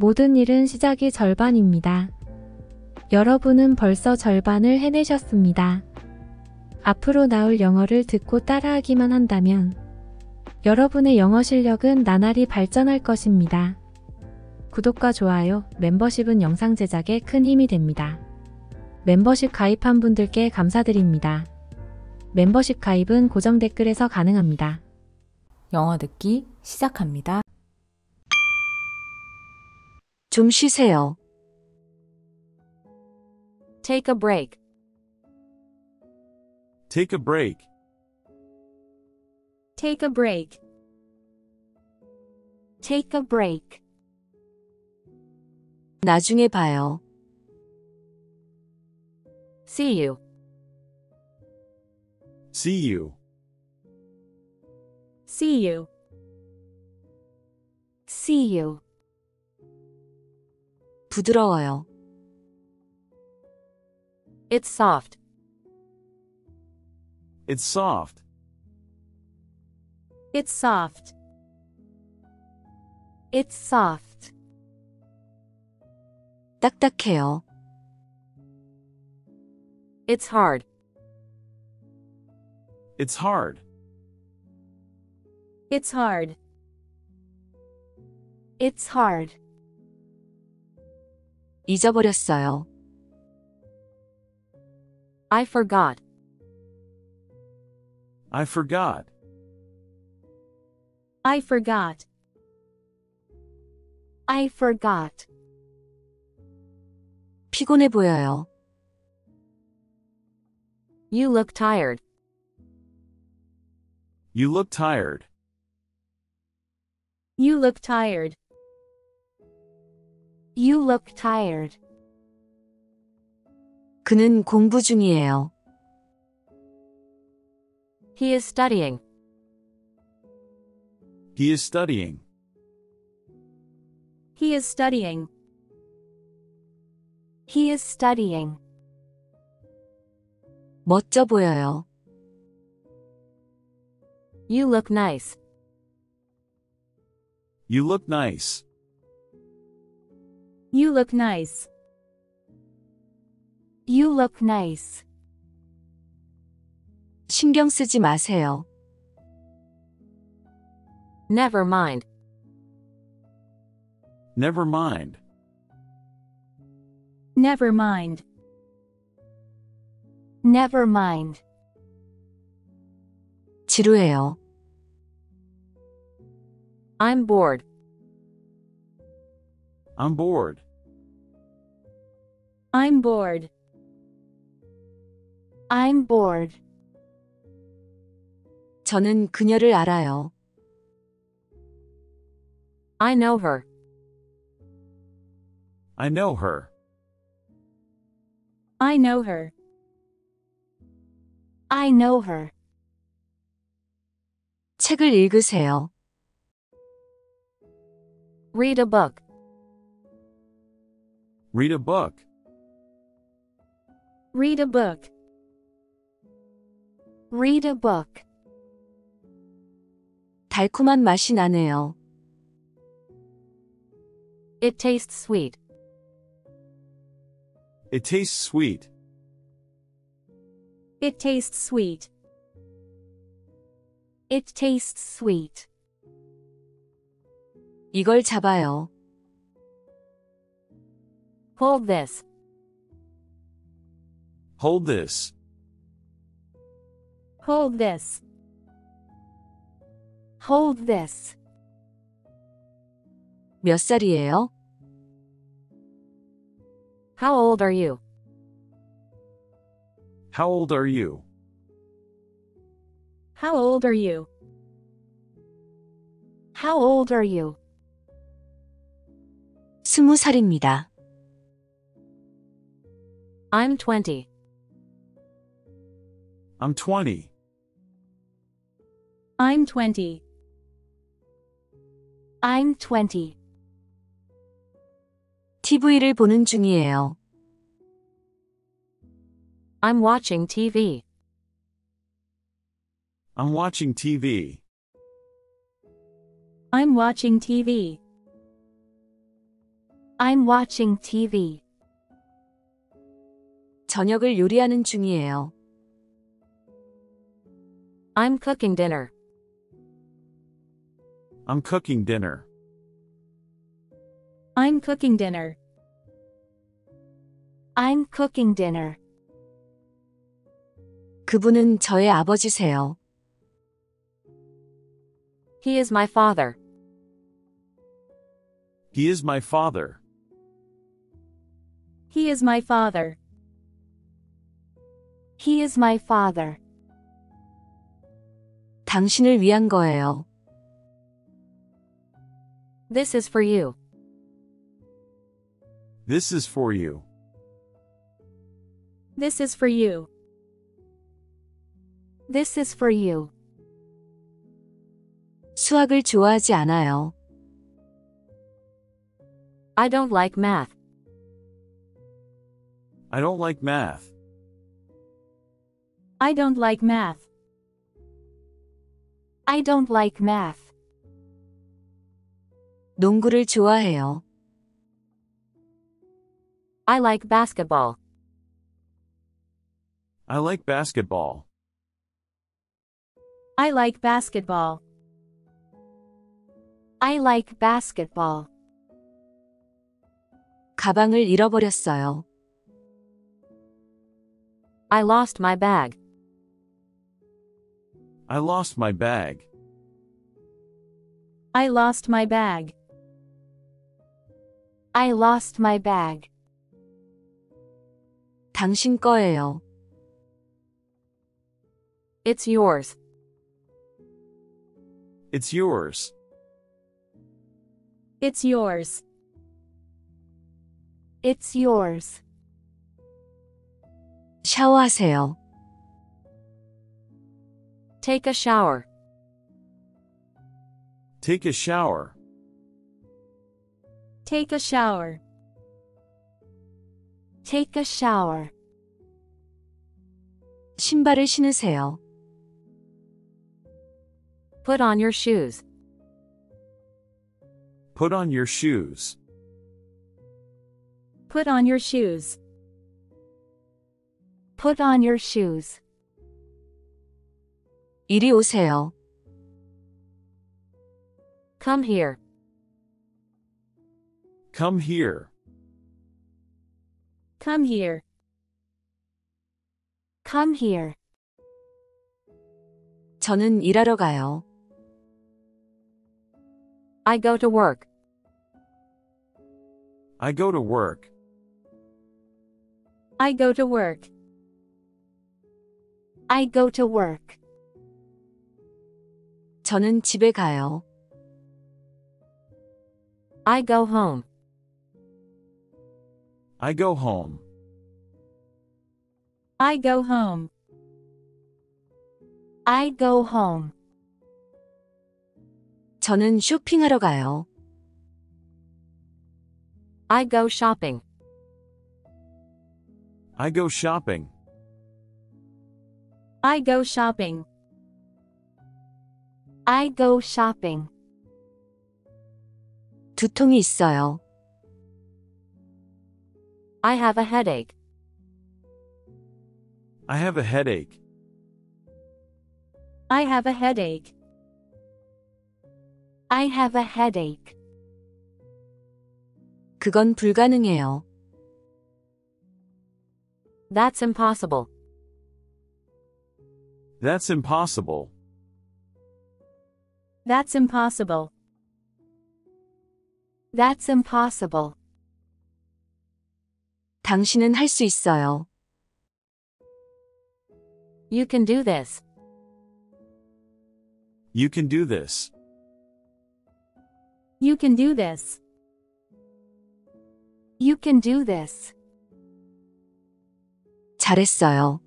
모든 일은 시작이 절반입니다. 여러분은 벌써 절반을 해내셨습니다. 앞으로 나올 영어를 듣고 따라하기만 한다면 여러분의 영어 실력은 나날이 발전할 것입니다. 구독과 좋아요, 멤버십은 영상 제작에 큰 힘이 됩니다. 멤버십 가입한 분들께 감사드립니다. 멤버십 가입은 고정 댓글에서 가능합니다. 영어 듣기 시작합니다. 좀 쉬세요. Take a break. Take a break. Take a break. Take a break. 나중에 봐요. See you. See you. See you. See you. 부드러워요. It's soft. It's soft. It's soft. It's soft. 딱딱해요. It's hard. It's hard. It's hard. It's hard. 잊어버렸어요. I forgot. I forgot. I forgot. I forgot. 피곤해 보여요. You look tired. You look tired. You look tired. You look tired. 그는 공부 중이에요. He is studying. He is studying. He is studying. He is studying. 멋져 보여요. You look nice. You look nice. You look nice. You look nice. 신경 쓰지 마세요. Never mind. Never mind. Never mind. Never mind. 지루해요. I'm bored. I'm bored. I'm bored. I'm bored. 저는 그녀를 알아요. I know her. I know her. I know her. I know her. 책을 읽으세요. Read a book. Read a book. Read a book. Read a book. 달콤한 맛이 나네요. It tastes sweet. It tastes sweet. It tastes sweet. It tastes sweet. 이걸 잡아요. Hold this. Hold this. Hold this. Hold this. 몇 살이에요? How old are you? How old are you? How old are you? How old are you? 20살입니다. I'm 20. I'm 20. I'm 20. I'm 20. TV를 보는 중이에요. I'm watching TV. I'm watching TV. I'm watching TV. I'm watching TV. 저녁을 요리하는 중이에요. I'm cooking dinner. I'm cooking dinner. I'm cooking dinner. I'm cooking dinner. 그분은 저의 아버지세요. He is my father. He is my father. He is my father. He is my father. 당신을 위한 거예요. This is for you. This is for you. This is for you. This is for you. 수학을 좋아하지 않아요. I don't like math. I don't like math. I don't like math. I don't like math. 농구를 좋아해요. I like basketball. I like basketball. I like basketball. I like basketball. 가방을 잃어버렸어요. I lost my bag. I lost my bag. I lost my bag. I lost my bag. 당신 거예요. It's yours. It's yours. It's yours. It's yours. 샤워하세요. Take a shower. Take a shower. Take a shower. Take a shower. 신발을 신으세요. Put on your shoes. Put on your shoes. Put on your shoes. Put on your shoes. 이리 오세요. Come here. Come here. Come here. Come here. 저는 일하러 가요. I go to work. I go to work. I go to work. I go to work. 저는 집에 가요. I go home. I go home. I go home. I go home. 저는 쇼핑하러 가요. I go shopping. I go shopping. I go shopping. I go shopping. 두통이 있어요. I have a headache. I have a headache. I have a headache. I have a headache. 그건 불가능해요. That's impossible. That's impossible. That's impossible. That's impossible. 당신은 할 수 있어요. You can do this. You can do this. You can do this. You can do this. 잘했어요.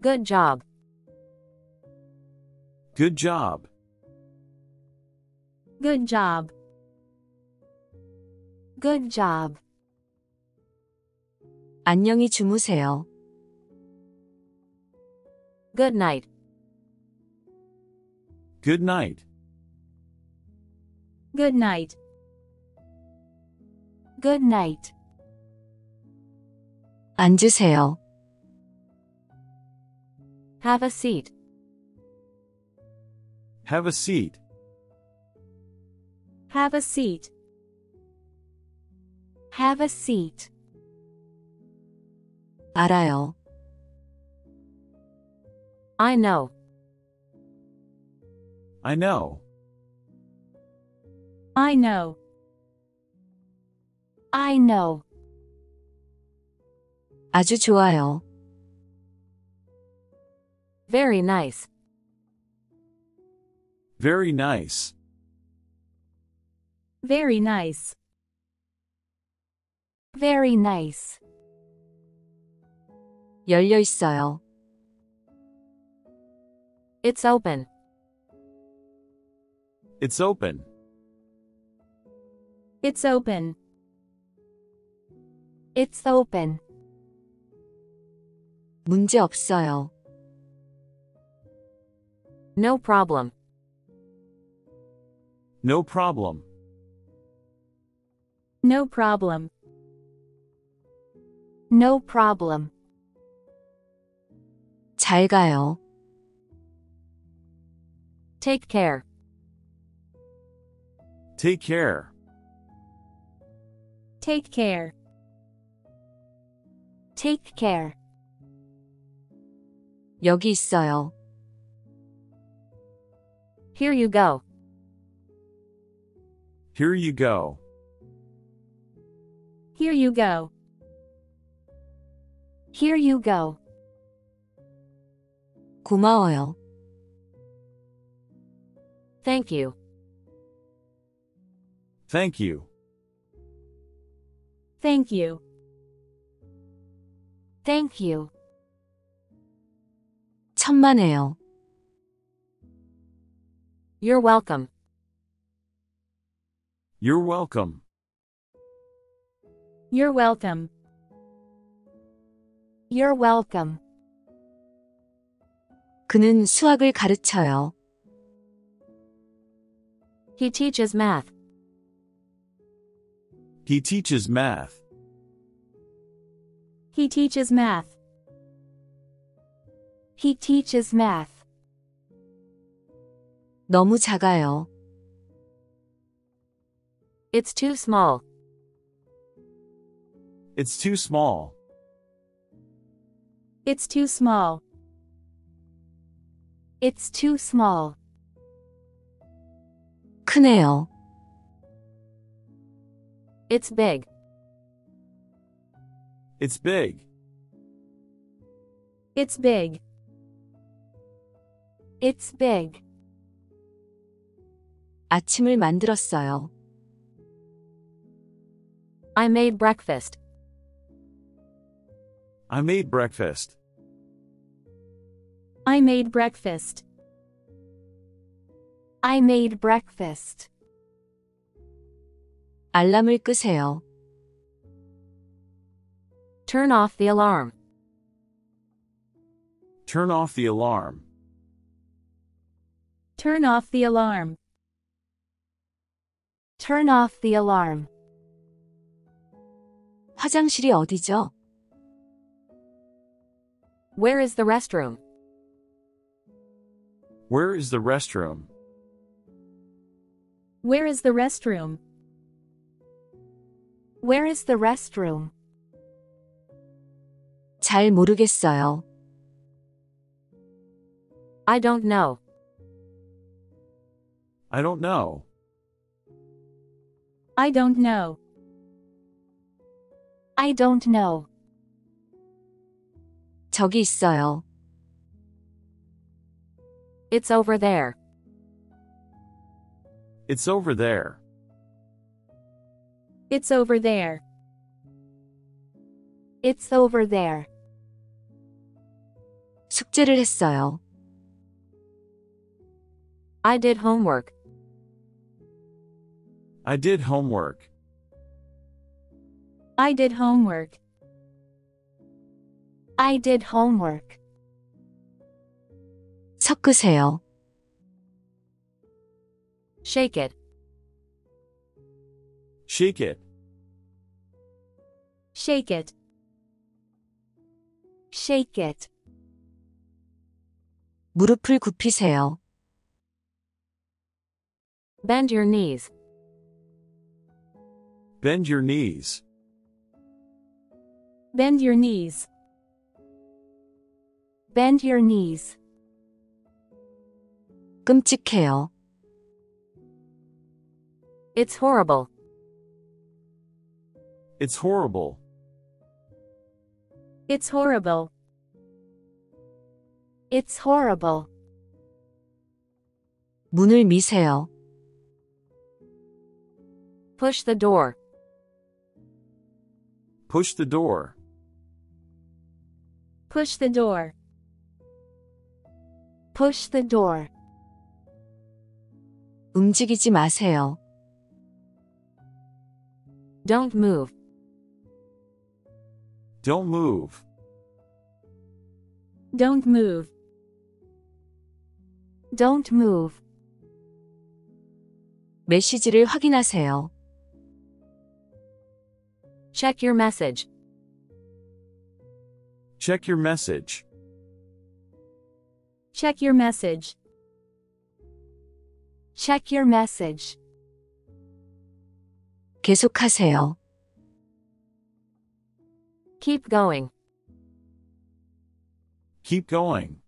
Good job. Good job. Good job. Good job. 안녕히 주무세요. Good night. Good night. Good night. Good night. 앉으세요. Have a seat. Have a seat. Have a seat. Have a seat. 알아요. I know. I know. I know. I know. 아주 좋아요. Very nice. Very nice. Very nice. Very nice. 열려 있어요. It's open. It's open. It's open. It's open. 문제 없어요. No problem. No problem. No problem. No problem. 잘 가요. Take care. Take care. Take care. Take care. 여기 있어요. Here you go. Here you go. Here you go. Here you go. 고마워요. Thank you. Thank you. Thank you. Thank you. 천만에요. You're welcome. You're welcome. You're welcome. You're welcome. 그는 수학을 가르쳐요. He teaches math. He teaches math. He teaches math. He teaches math. 너무 작아요. It's too small. It's too small. It's too small. It's too small. 크네요. It's big. It's big. It's big. It's big. 아침을 만들었어요. I made breakfast. I made breakfast. I made breakfast. I made breakfast. 알람을 끄세요. Turn off the alarm. Turn off the alarm. Turn off the alarm. Turn off the alarm. 화장실이 어디죠? Where is the restroom? Where is the restroom? Where is the restroom? Where is the restroom? 잘 모르겠어요. I don't know. I don't know. I don't know. I don't know. 저기 있어요. It's over there. It's over there. It's over there. It's over there. 숙제를 했어요. I did homework. I did homework. I did homework. I did homework. 섞으세요. Shake it. Shake it. Shake it. Shake it. 무릎을 굽히세요. Bend your knees. Bend your knees. Bend your knees. Bend your knees. 끔찍해요. It's horrible. It's horrible. It's horrible. It's horrible. 문을 미세요. Push the door. Push the door. Push the door. Push the door. 움직이지 마세요. Don't move. Don't move. Don't move. Don't move. 메시지를 확인하세요. Check your message. Check your message. Check your message. Check your message. 계속하세요. Keep going. Keep going.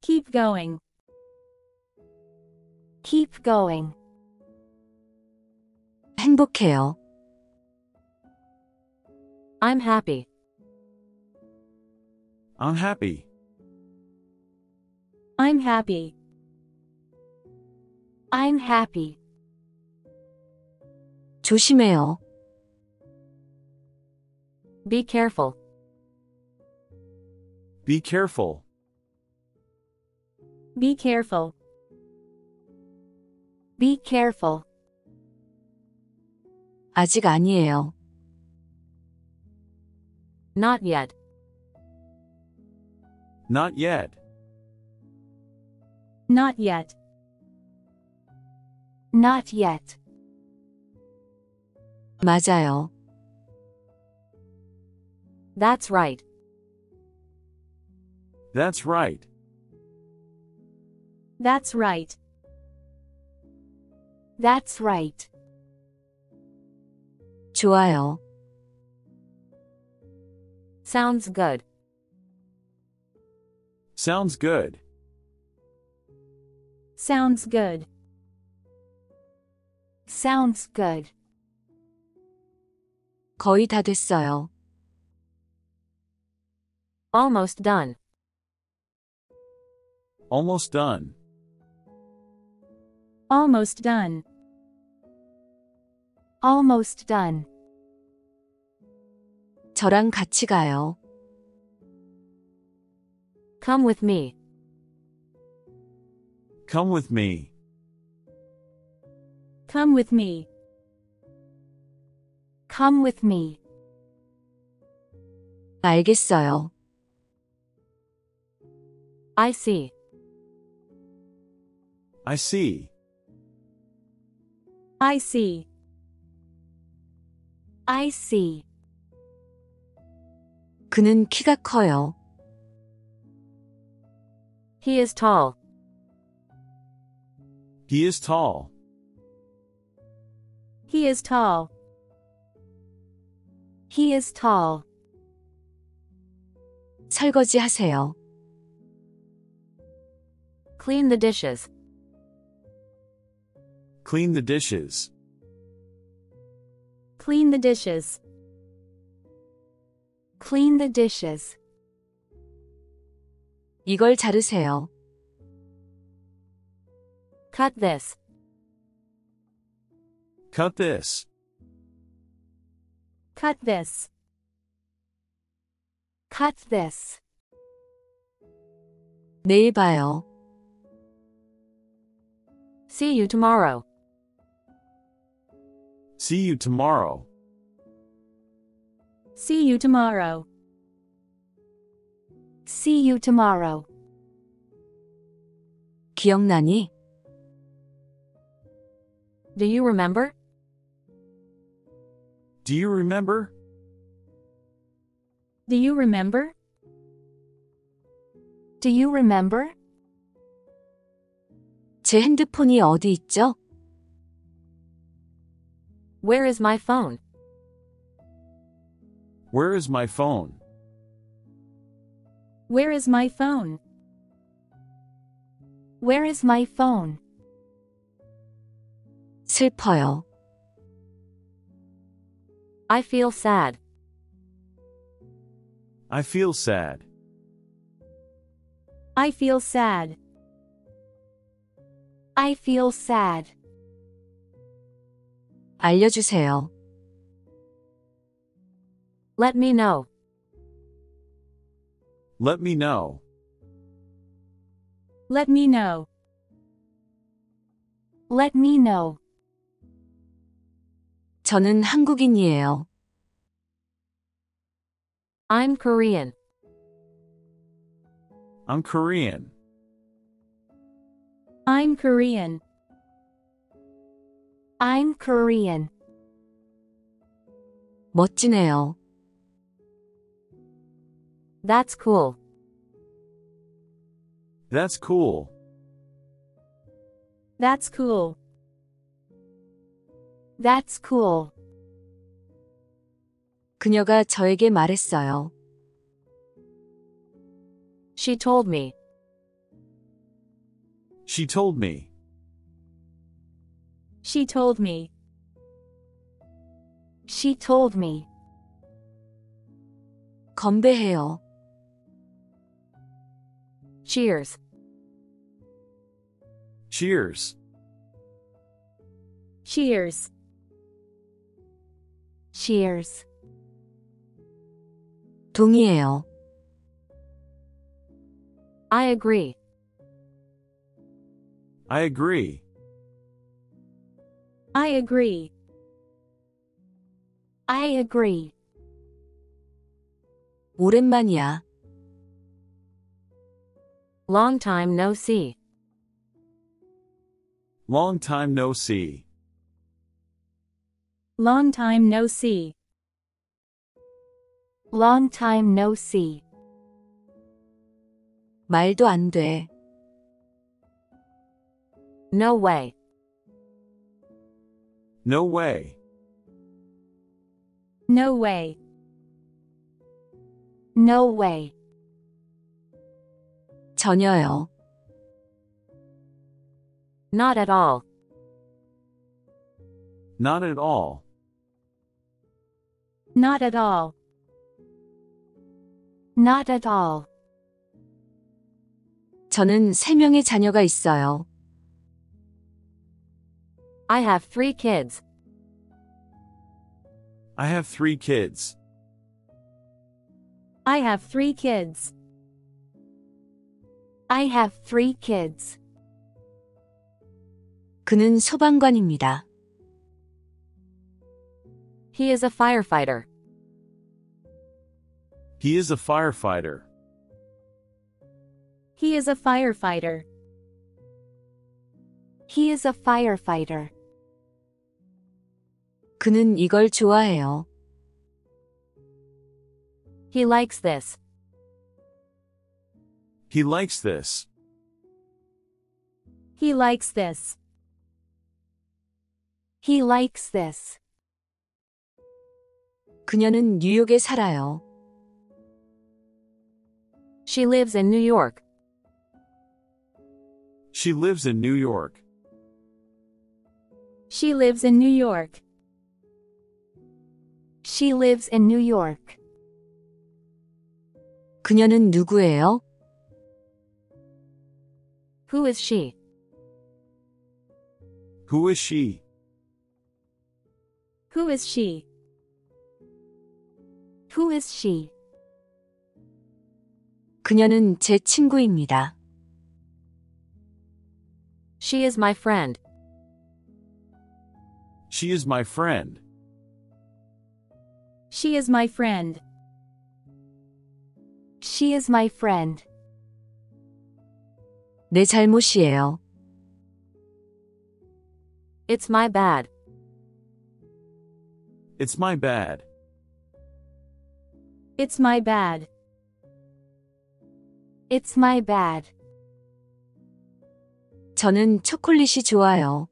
Keep going. Keep going. 행복해요. I'm happy. I'm happy. I'm happy. I'm happy. 조심해요. Be careful. Be careful. Be careful. Be careful. 아직 아니에요. Not yet. Not yet. Not yet. Not yet. 맞아요. That's right. That's right. That's right. That's right. 좋아요. Sounds good. Sounds good. Sounds good. Sounds good. 거의 다 됐어요. Almost done. Almost done. Almost done. Almost done. 저랑 같이 가요. Come with me. Come with me. Come with me. Come with me. 알겠어요. I see. I see. I see. I see. 그는 키가 커요. He is tall. He is tall. He is tall. He is tall. 설거지 하세요. Clean the dishes. Clean the dishes. Clean the dishes. Clean the dishes. 이걸 자르세요. Cut this. Cut this. Cut this. Cut this. 내일 봐요. See you tomorrow. See you tomorrow. See you tomorrow. See you tomorrow. 기억나니? Do you remember? Do you remember? Do you remember? Do you remember? 제 핸드폰이 어디 있죠? Where is my phone? Where is my phone? Where is my phone? Where is my phone? 슬퍼요. I feel sad. I feel sad. I feel sad. I feel sad. 알려주세요. Let me know. Let me know. Let me know. Let me know. 저는 한국인이에요. I'm Korean. I'm Korean. I'm Korean. I'm Korean. 멋지네요. That's cool. That's cool. That's cool. That's cool. 그녀가 저에게 말했어요. She told me. She told me. She told me. She told me. 건배해요. Cheers. Cheers. Cheers. Cheers. 동의해요. I agree. I agree. I agree. I agree. 오랜만이야. Long time no see. Long time no see. Long time no see. Long time no see. 말도 안 돼. No way. No way. No way. No way. 전혀요. Not at all. Not at all. Not at all. Not at all. 저는 3명의 자녀가 있어요. I have 3 kids. I have 3 kids. I have 3 kids. I have 3 kids. 그는 소방관입니다. He is a firefighter. He is a firefighter. He is a firefighter. He is a firefighter. 그는 이걸 좋아해요. He likes this. He likes this. He likes this. He likes this. 그녀는 뉴욕에 살아요. She lives in New York. She lives in New York. She lives in New York. She lives in New York. 그녀는 누구예요? Who is she? Who is she? Who is she? Who is she? 그녀는 제 친구입니다. She is my friend. She is my friend. She is my friend. She is my friend. 내 잘못이에요. It's my bad. It's my bad. It's my bad. It's my bad. 저는 초콜릿이 좋아요.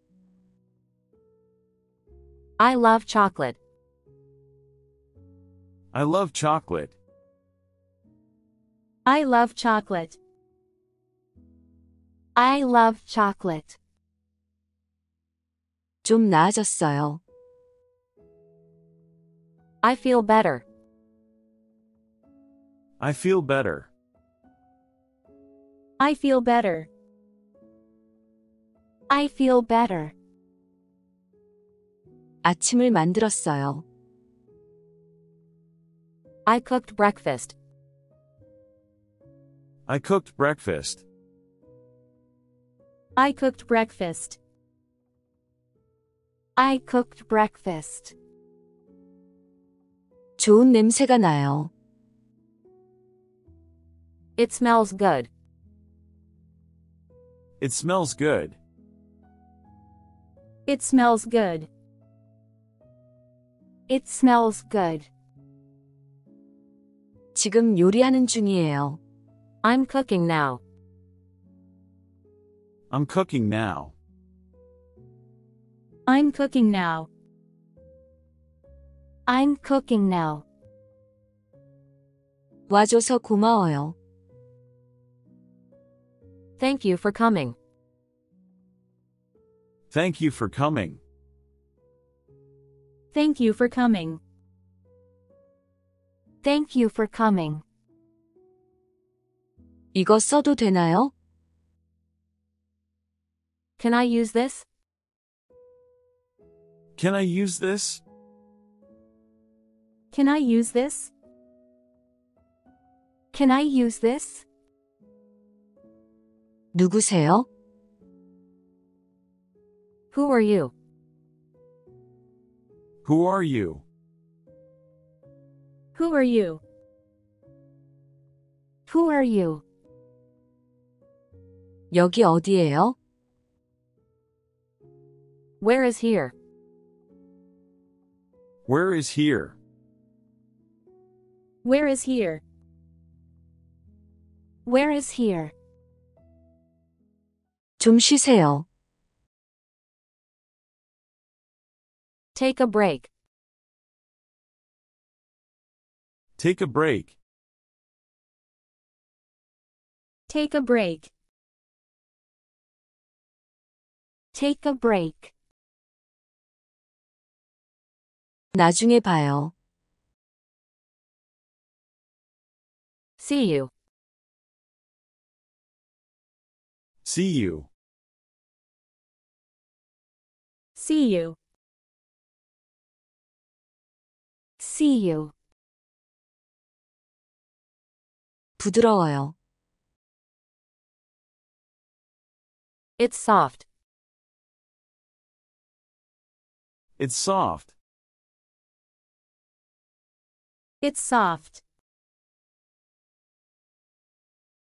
I love chocolate. I love chocolate. I love chocolate. I love chocolate. 좀 나아졌어요. I feel better. I feel better. I feel better. I feel better. 아침을 만들었어요. I cooked breakfast. I cooked breakfast. I cooked breakfast. I cooked breakfast. 좋은 냄새가 나요. It smells good. It smells good. It smells good. It smells good. 지금 요리하는 중이에요. I'm cooking now. I'm cooking now. I'm cooking now. I'm cooking now. 와줘서 고마워요. Thank you for coming. Thank you for coming. Thank you for coming. Thank you for coming. 이거 써도 되나요? Can I use this? Can I use this? Can I use this? Can I use this? 누구세요? Who are you? Who are you? Who are you? Who are you? 여기 어디예요? Where is here? Where is here? Where is here? Where is here? 좀 쉬세요. Take a break. Take a break. Take a break. Take a break. 나중에 봐요. See you. See you. See you. See you. 부드러워요. It's soft. It's soft. It's soft.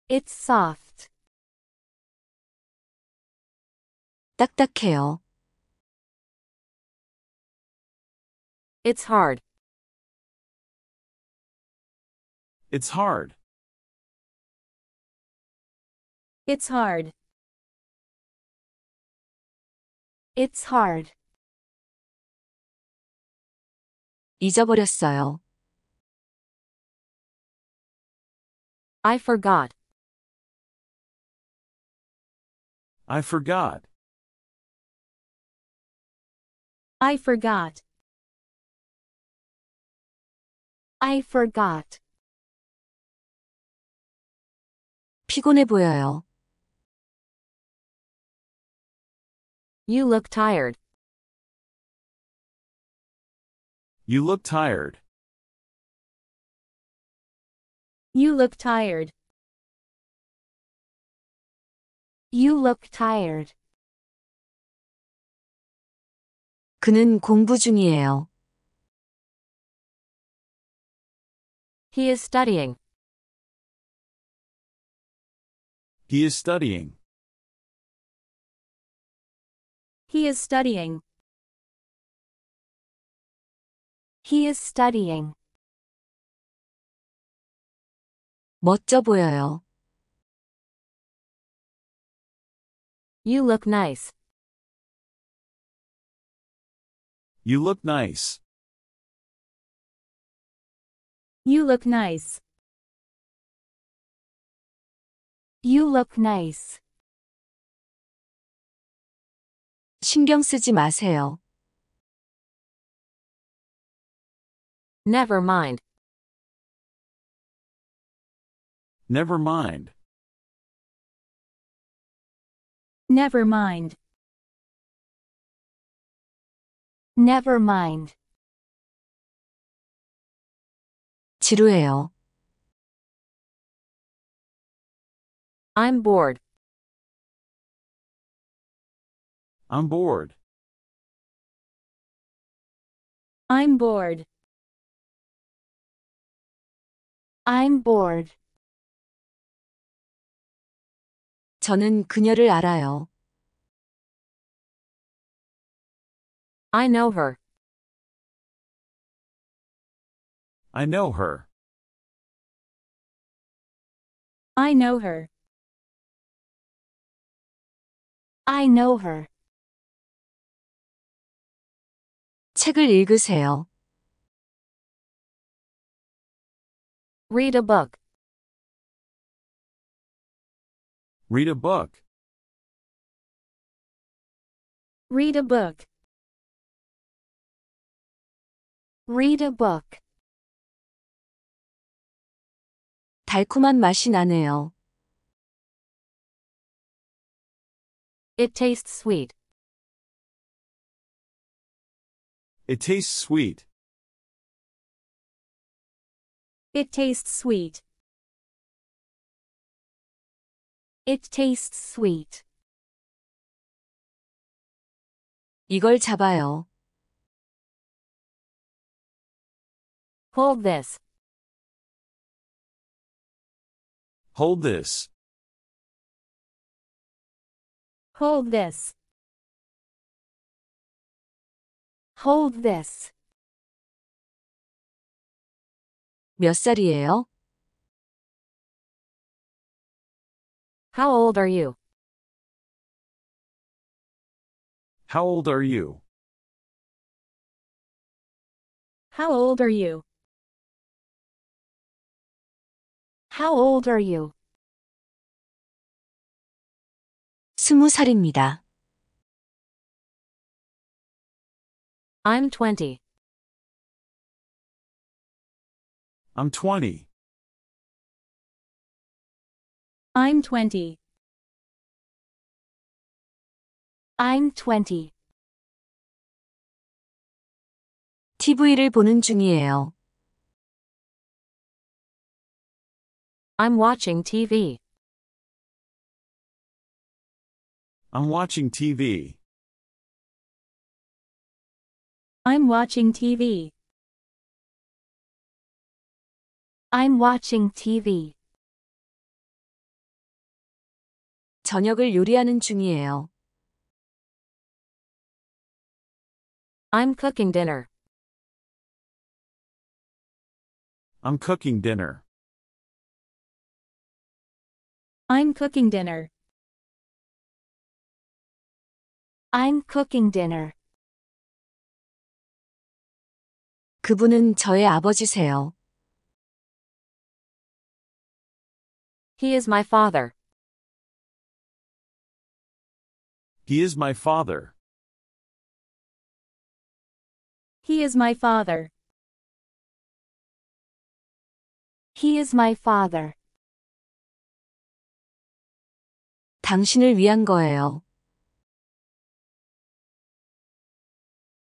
It's soft. 딱딱해요. It's hard. It's hard. It's hard. It's hard. 잊어버렸어요. I forgot. I forgot. I forgot. I forgot. 피곤해 보여요. You look tired. You look tired. You look tired. You look tired. 그는 공부 중이에요. He is studying. He is studying. He is studying. He is studying. 멋져 보여요. You look nice. You look nice. You look nice. You look nice. 신경 쓰지 마세요. Never mind. Never mind. Never mind. Never mind. 지루해요. I'm bored. I'm bored. I'm bored. I'm bored. 저는 그녀를 알아요. I know her. I know her. I know her. I know her. 책을 읽으세요. Read a book. Read a book. Read a book. Read a book. 달콤한 맛이 나네요. It tastes sweet. It tastes sweet. It tastes sweet. It tastes sweet. 이걸 잡아요. Hold this. Hold this. Hold this. Hold this. 몇 살이에요? How old are you? How old are you? How old are you? How old are you? 20살입니다. I'm 20. I'm 20. I'm 20. I'm 20. TV를 보는 중이에요. I'm watching TV. I'm watching TV. I'm watching TV. I'm watching TV. 저녁을 요리하는 중이에요. I'm cooking dinner. I'm cooking dinner. I'm cooking dinner. I'm cooking dinner. 그분은 저의 아버지세요. He is my father. He is my father. He is my father. He is my father. 당신을 위한 거예요.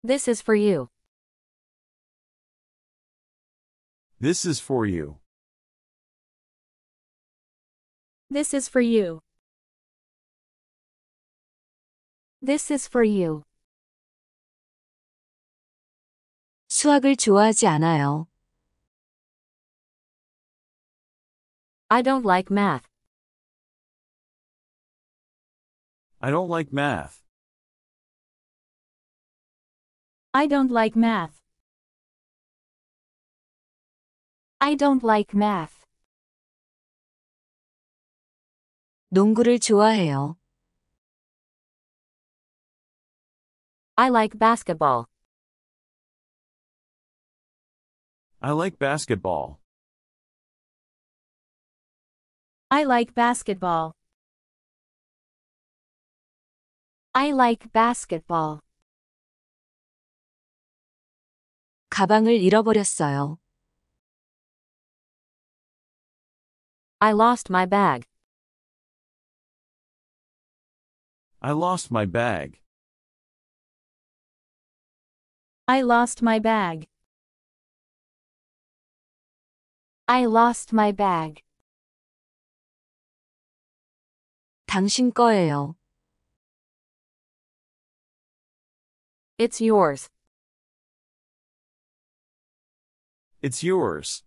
This is for you. This is for you. This is for you. This is for you. 수학을 좋아하지 않아요. I don't like math. I don't like math. I don't like math. I don't like math. 농구를 좋아해요. I like basketball. I like basketball. I like basketball. I like basketball. 가방을 잃어버렸어요. I lost my bag. I lost my bag. I lost my bag. I lost my bag. 당신 거예요. It's yours. It's yours.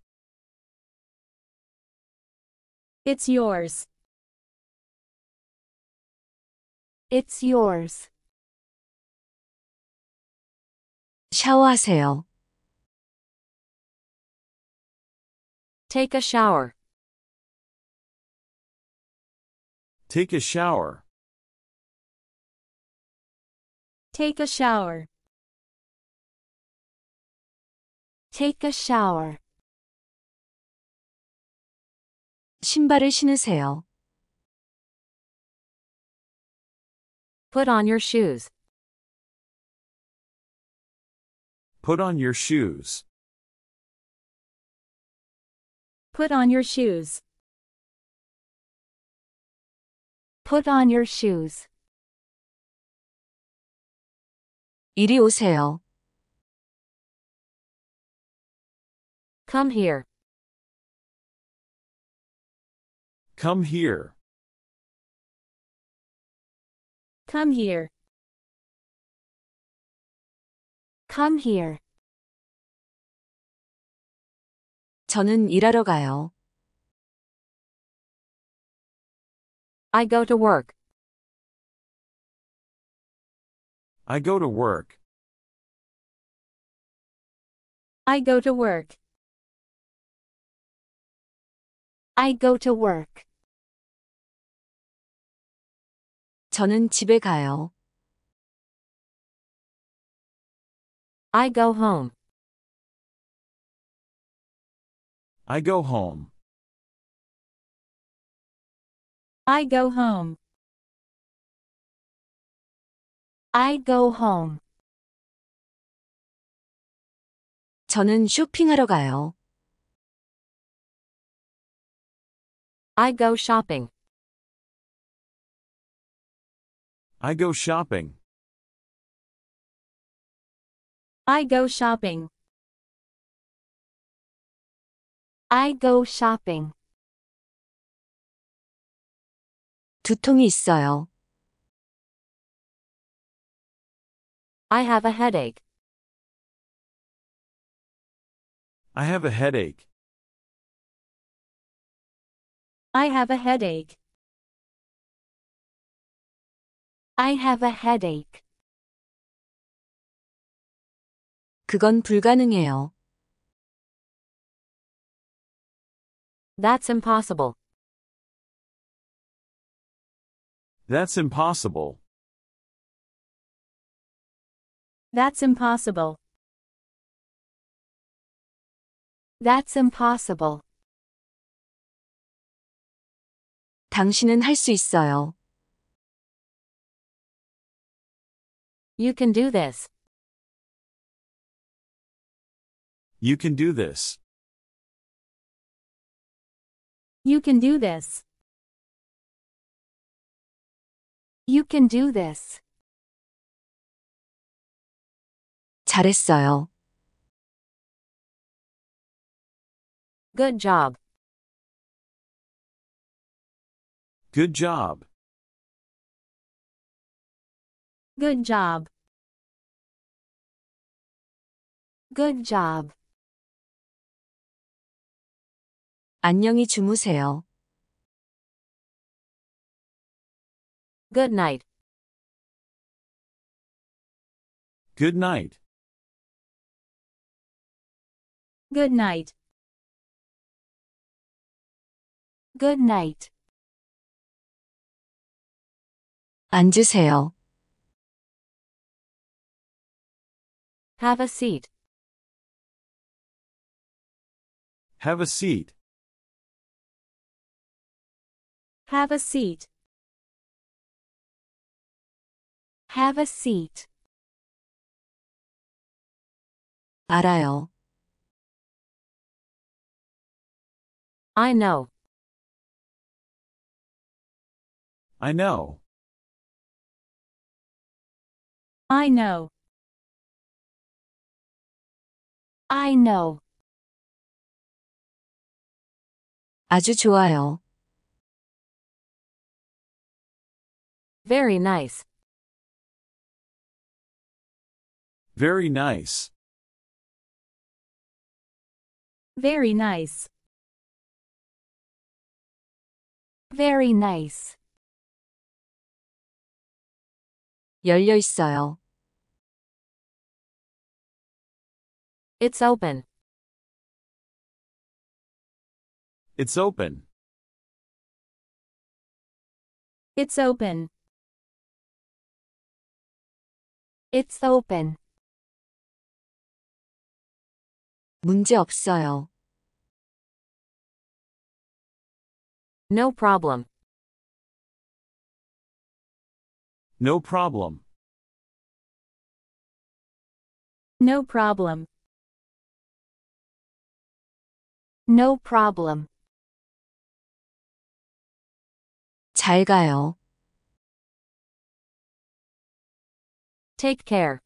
It's yours. It's yours. 샤워하세요. Take a shower. Take a shower. Take a shower. Take a shower. 신발을 신으세요. Put on your shoes. Put on your shoes. Put on your shoes. Put on your shoes. 이리 오세요. Come here. Come here. Come here. Come here. 저는 일하러 가요. I go to work. I go to work. I go to work. I go to work. 저는 집에 가요. I go home. I go home. I go home. I go home. 저는 쇼핑하러 가요. I go shopping. I go shopping. I go shopping. I go shopping. 두통이 있어요. I have a headache. I have a headache. I have a headache. I have a headache. 그건 불가능해요. That's impossible. That's impossible. That's impossible. That's impossible. 당신은 할 수 있어요. You can do this. You can do this. You can do this. You can do this. 잘했어요. Good job. Good job. Good job. Good job. 안녕히 주무세요. Good night. Good night. Good night. Good night. 앉으세요. Have a seat. Have a seat. Have a seat. Have a seat. 알아요. I know. I know. I know. I know. 아주 좋아요. Very nice. Very nice. Very nice. Very nice. 열려 있어요. It's open. It's open. It's open. It's open. 문제 없어요. No problem. No problem. No problem. No problem. 잘 가요. Take care.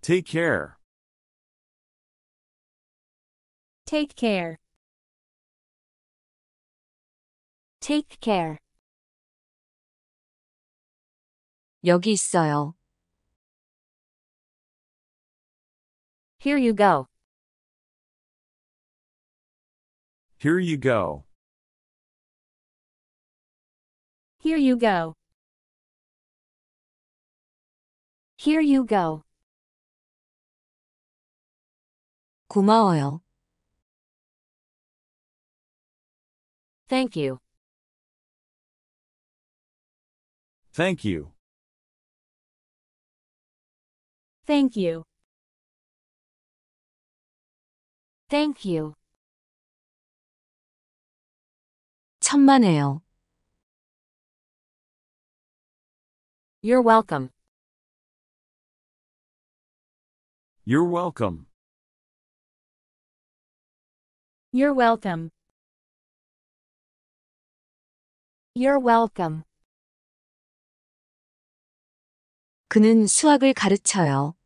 Take care. Take care. Take care. 여기 있어요. Here you go. Here you go. Here you go. Here you go. 고마워요. Thank you. Thank you. Thank you. Thank you. 천만에요. You're welcome. You're welcome. You're welcome. You're welcome. 그는 수학을 가르쳐요.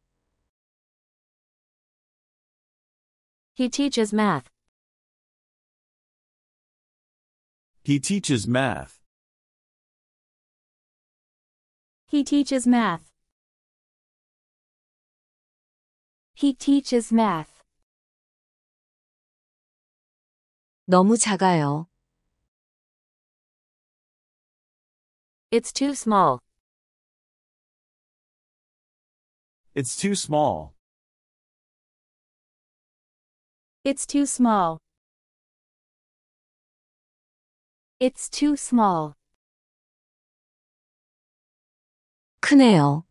He teaches math. He teaches math. He teaches math. He teaches math. 너무 작아요. It's too small. It's too small. It's too small. It's too small. 크네요.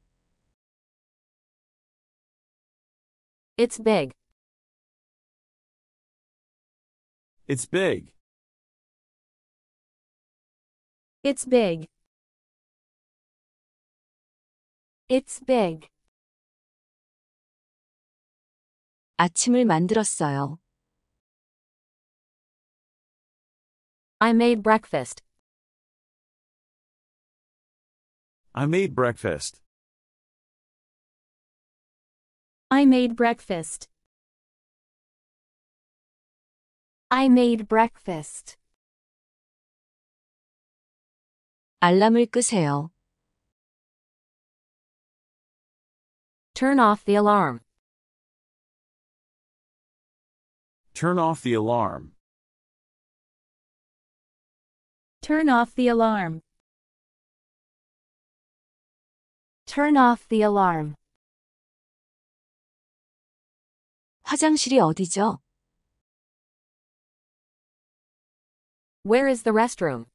It's big. It's big. It's big. It's big. 아침을 만들었어요. I made breakfast. I made breakfast. I made breakfast. I made breakfast. 알람을 끄세요. Turn off the alarm. Turn off the alarm. Turn off the alarm. Turn off the alarm. 화장실이 어디죠? Where is the restroom?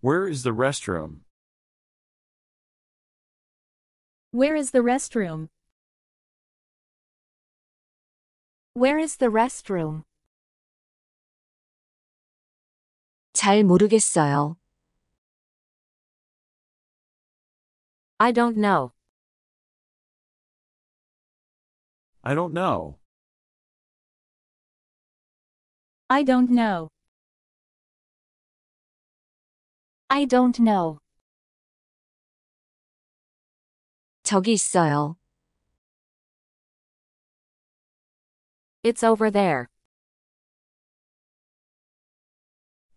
Where is the restroom? Where is the restroom? Where is the restroom? 잘 모르겠어요. I don't know. I don't know. I don't know. I don't know. 저기 있어요. It's over there.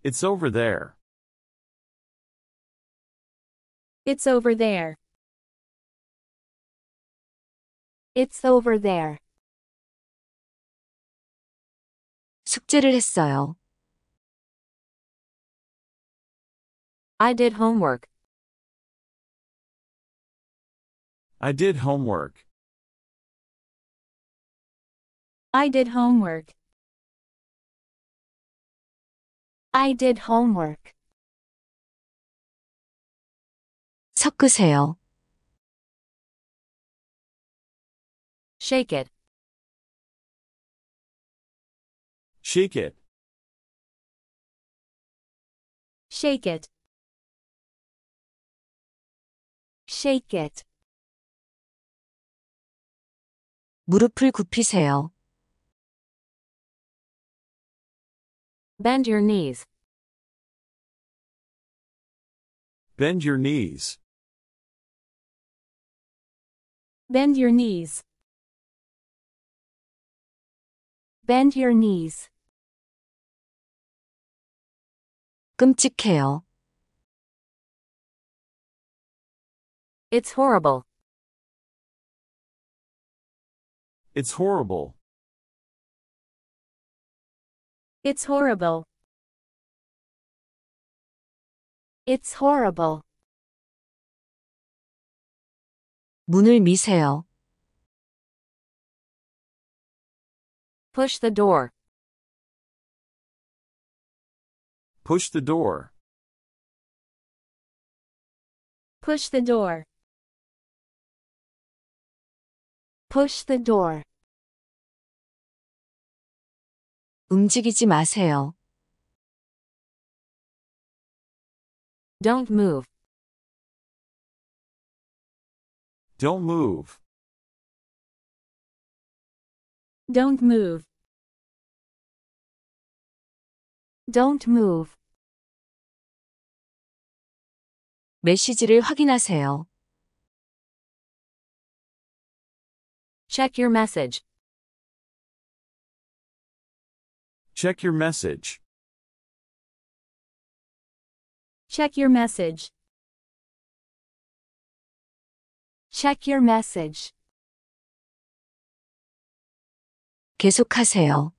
It's over there. It's over there. It's over there. 숙제를 했어요. I did homework. I did homework. I did homework. I did homework. 섞으세요. Shake it. Shake it. Shake it. Shake it. 무릎을 굽히세요. Bend your knees. Bend your knees. Bend your knees. Bend your knees. 끔찍해요. It's horrible. It's horrible. It's horrible. It's horrible. 문을 미세요. Push the door. Push the door. Push the door. Push the door. 움직이지 마세요. Don't move. Don't move. Don't move. Don't move. 메시지를 확인하세요. Check your message. Check your message. Check your message. Check your message. 계속하세요.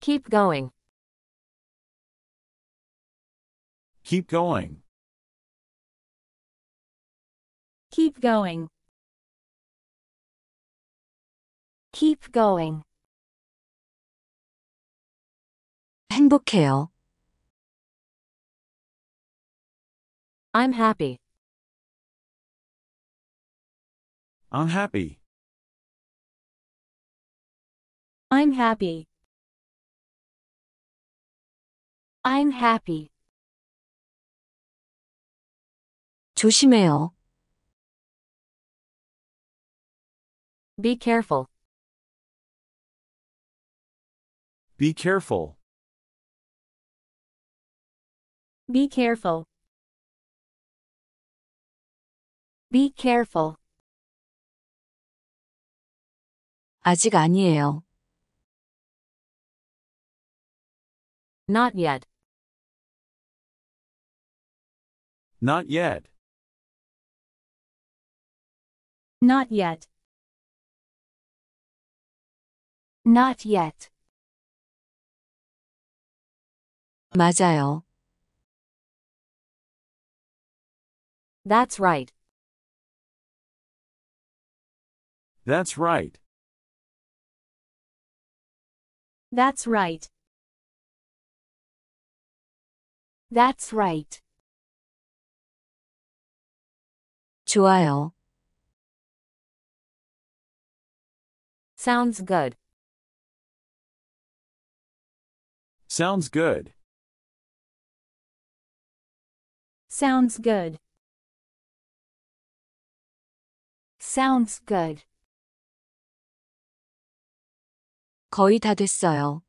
Keep going. Keep going. Keep going. Keep going. 행복해요. I'm happy. I'm happy. I'm happy. I'm happy. 조심해요. Be careful. Be careful. Be careful. Be careful. 아직 아니에요. Not yet. Not yet. Not yet. Not yet. 맞아요. That's right. That's right. That's right. That's right. 좋아요. Sounds good. Sounds good. Sounds good. Sounds good. 거의 다 됐어요.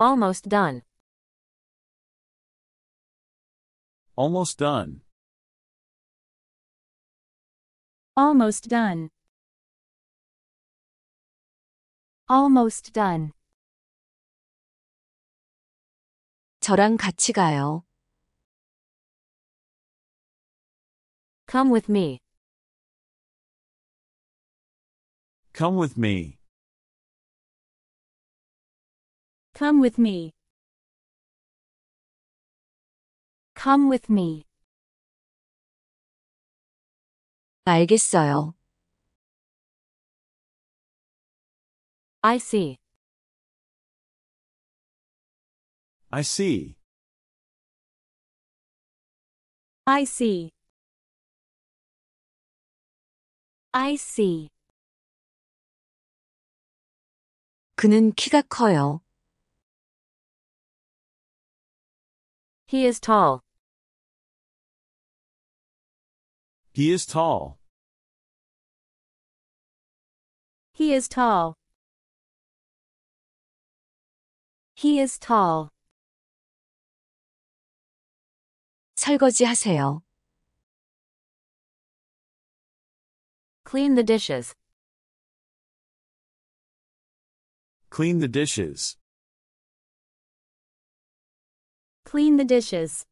Almost done. Almost done. Almost done. Almost done. 저랑 같이 가요. Come with me. Come with me. Come with me. Come with me. 알겠어요. I see. I see. I see. I see. 그는 키가 커요. He is tall. He is tall. He is tall. He is tall. 설거지 하세요. Clean the dishes. Clean the dishes. Clean the dishes.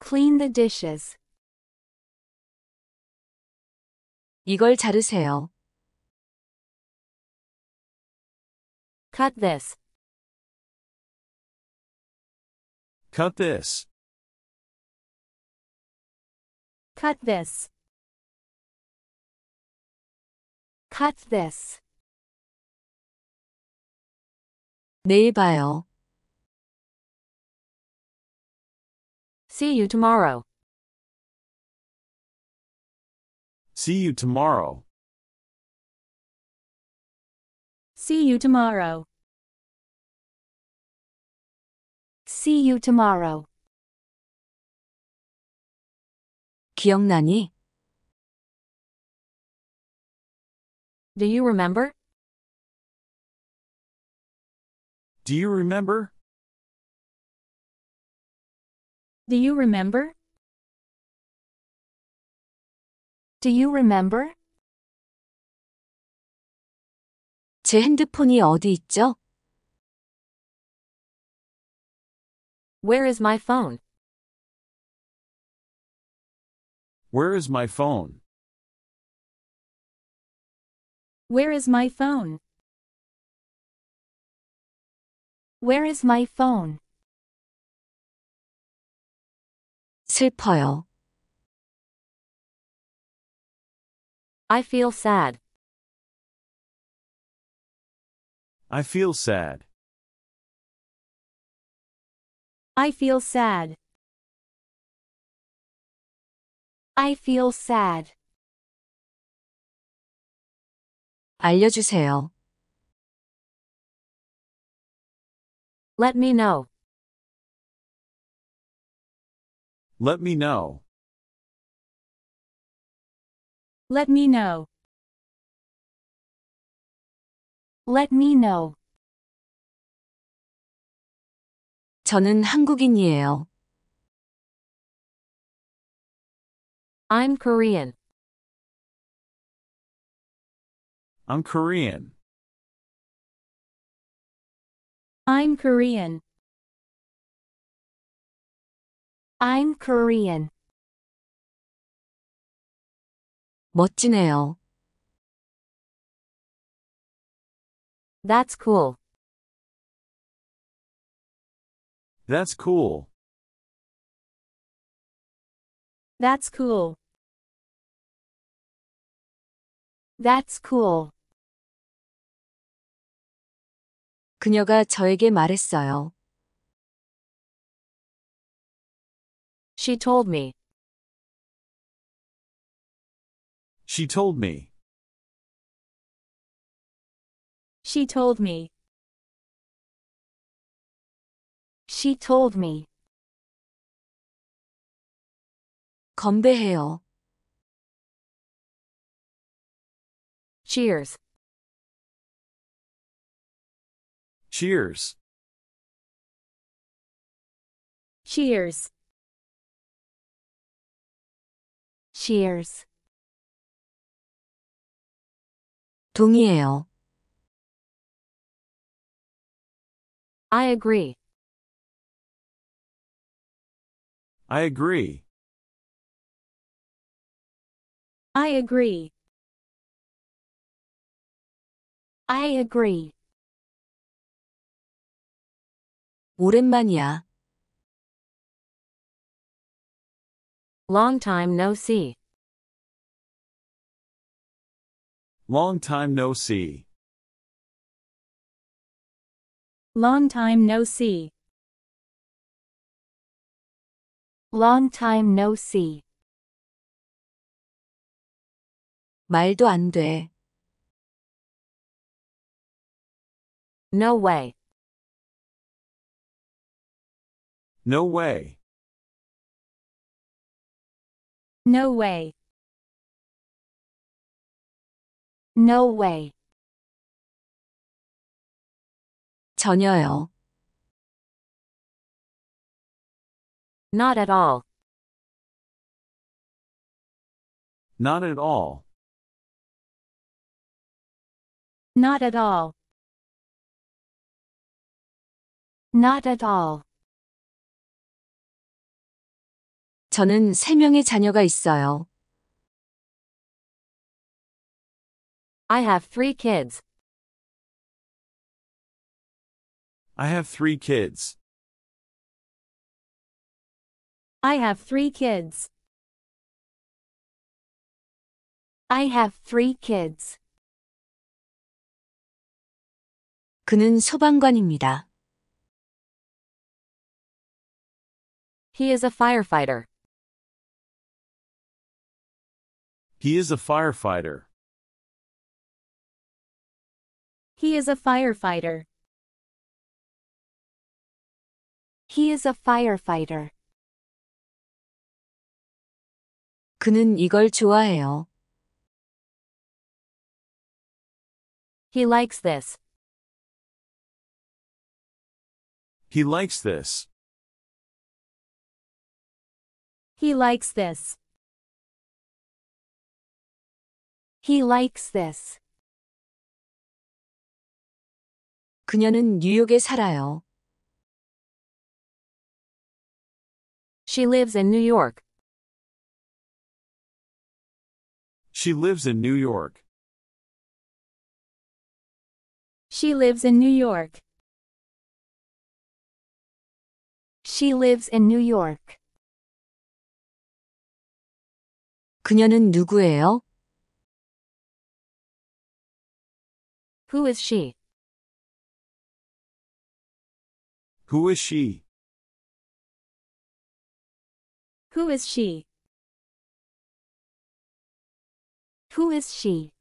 Clean the dishes. 이걸 자르세요. Cut this. Cut this. Cut this. Cut this. 내일 봐요. See you tomorrow. See you tomorrow. See you tomorrow. See you tomorrow. 기억나니? Do you remember? Do you remember? Do you remember? Do you remember? 제 핸드폰이 어디 있죠? Where is my phone? Where is my phone? Where is my phone? Where is my phone? 슬퍼요. I feel sad. I feel sad. I feel sad. I feel sad. 알려주세요. Let me know. Let me know. Let me know. Let me know. 저는 한국인이에요. I'm Korean. I'm Korean. I'm Korean. I'm Korean. 멋지네요. That's cool. That's cool. That's cool. That's cool. 그녀가 저에게 말했어요. She told me. She told me. She told me. She told me. 건배해요. Cheers. Cheers. Cheers. Cheers. 동의해요. I agree. I agree. I agree. I agree. 오랜만이야. Long time no see. Long time no see. Long time no see. Long time no see. 말도 안 돼. No way. No way. No way. No way. 전혀요. Not at all. Not at all. Not at all. Not at all. 저는 3명의 자녀가 있어요. I have 3 kids. I have 3 kids. I have 3 kids. I have 3 kids. 그는 소방관입니다. He is a firefighter. He is a firefighter. He is a firefighter. He is a firefighter. 그는 이걸 좋아해요. He likes this. He likes this. He likes this. He likes this. 그녀는 뉴욕에 살아요. She lives in New York. She lives in New York. She lives in New York. She lives in New York. 그녀는 누구예요? Who is she? Who is she? Who is she? Who is she?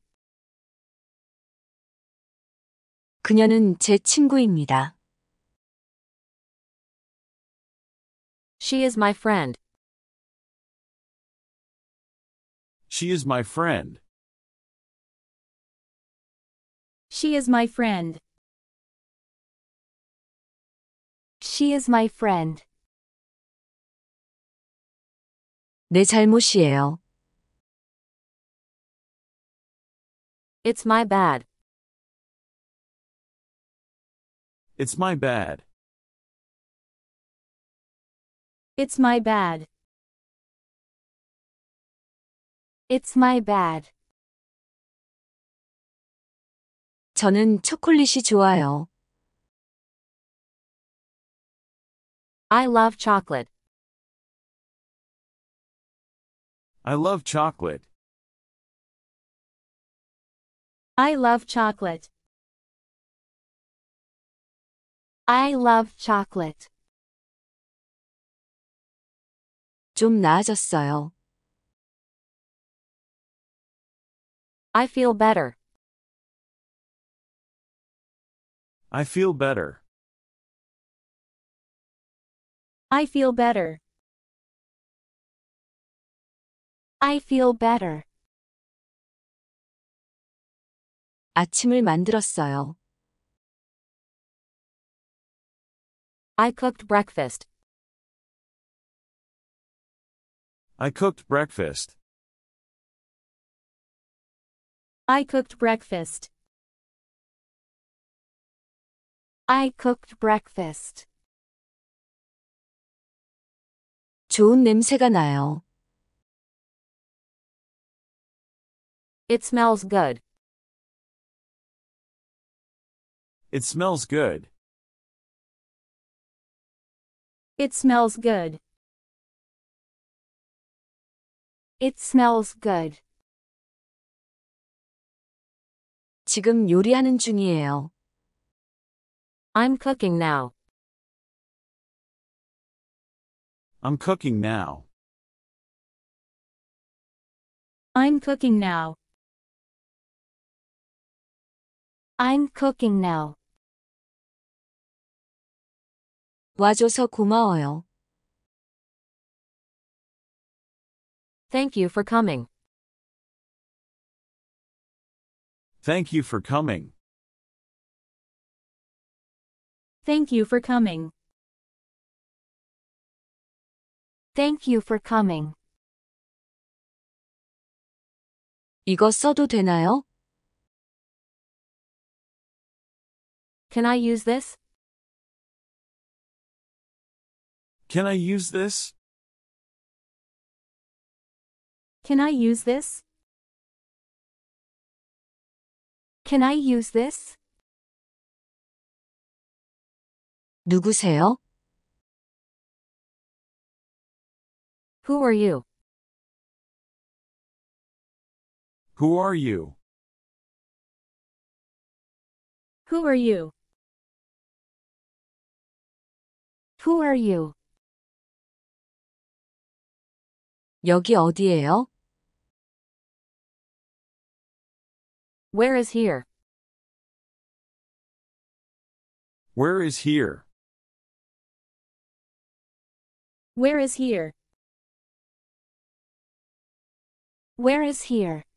그녀는 제 친구입니다. She is my friend. She is my friend. She is my friend. She is my friend. 내 잘못이에요. It's my bad. It's my bad. It's my bad. It's my bad. 저는 초콜릿이 좋아요. I love chocolate. I love chocolate. I love chocolate. I love chocolate. 좀 나아졌어요. I feel better. I feel better. I feel better. I feel better. 아침을 만들었어요. I cooked breakfast. I cooked breakfast. I cooked breakfast. I cooked breakfast. 좋은 냄새가 나요. It smells good. It smells good. It smells good. It smells good. 지금 요리하는 중이에요. I'm cooking now. I'm cooking now. I'm cooking now. I'm cooking now. 와줘서 고마워요. Thank you for coming. Thank you for coming. Thank you for coming. Thank you for coming. 이거 써도 되나요? Can I use this? Can I use this? Can I use this? Can I use this? 누구세요? Who are you? Who are you? Who are you? Who are you? 여기 어디예요? Where is here? Where is here? Where is here? Where is here?